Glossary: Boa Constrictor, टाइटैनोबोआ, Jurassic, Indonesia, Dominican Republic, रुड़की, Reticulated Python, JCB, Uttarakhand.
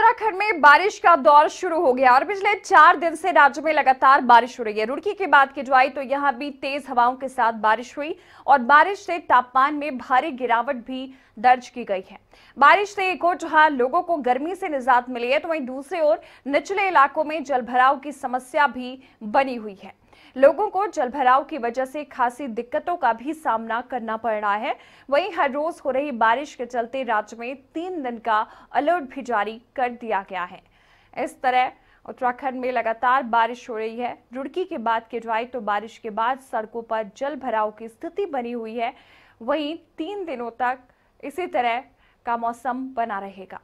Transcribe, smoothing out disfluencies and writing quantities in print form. उत्तराखंड में बारिश का दौर शुरू हो गया और पिछले 4 दिन से राज्य में लगातार बारिश हो रही है। रुड़की की बात की जाए तो यहाँ भी तेज हवाओं के साथ बारिश हुई और बारिश से तापमान में भारी गिरावट भी दर्ज की गई है। बारिश से एक ओर जहाँ लोगों को गर्मी से निजात मिली है तो वहीं दूसरी ओर निचले इलाकों में जलभराव की समस्या भी बनी हुई है। लोगों को जलभराव की वजह से खासी दिक्कतों का भी सामना करना पड़ रहा है। वहीं हर रोज हो रही बारिश के चलते राज्य में 3 दिन का अलर्ट भी जारी कर दिया गया है। इस तरह उत्तराखंड में लगातार बारिश हो रही है। रुड़की की बात की जाए तो बारिश के बाद सड़कों पर जलभराव की स्थिति बनी हुई है। वहीं 3 दिनों तक इसी तरह का मौसम बना रहेगा।